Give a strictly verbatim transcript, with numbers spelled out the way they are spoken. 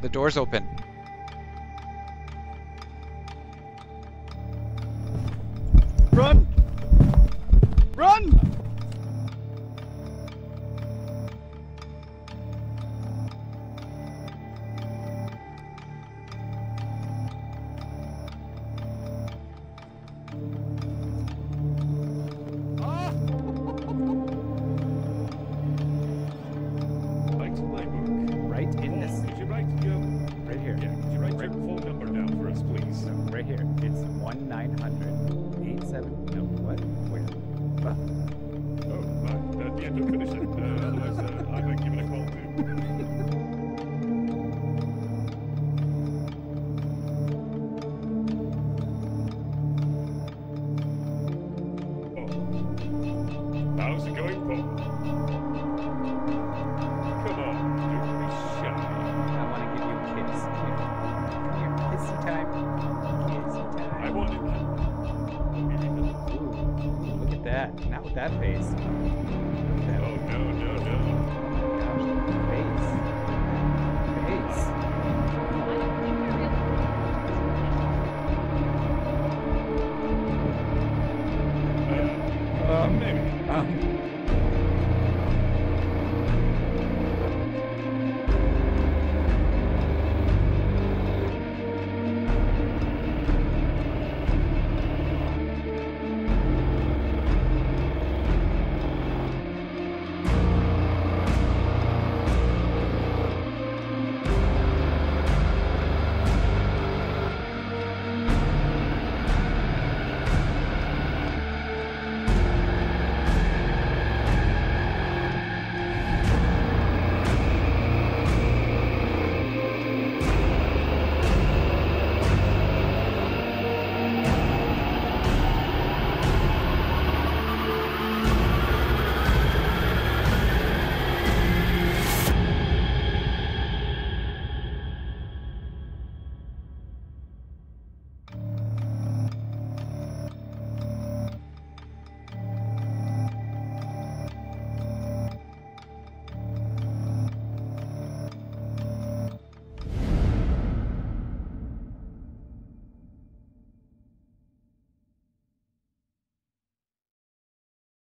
The door's open. Run! Run! That face.